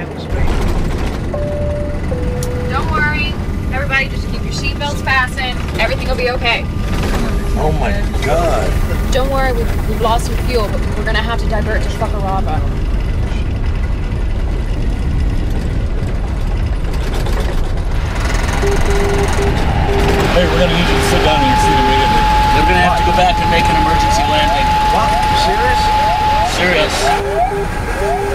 handle speed. Don't worry. Everybody just keep your seatbelts fastened. Everything will be okay. Oh my God. Don't worry, we've lost some fuel, but we're going to have to divert to Chukarrava. Hey, we're going to need you to sit down in your seat immediately. They're going to have to go back and make an emergency landing. What? Serious? Serious.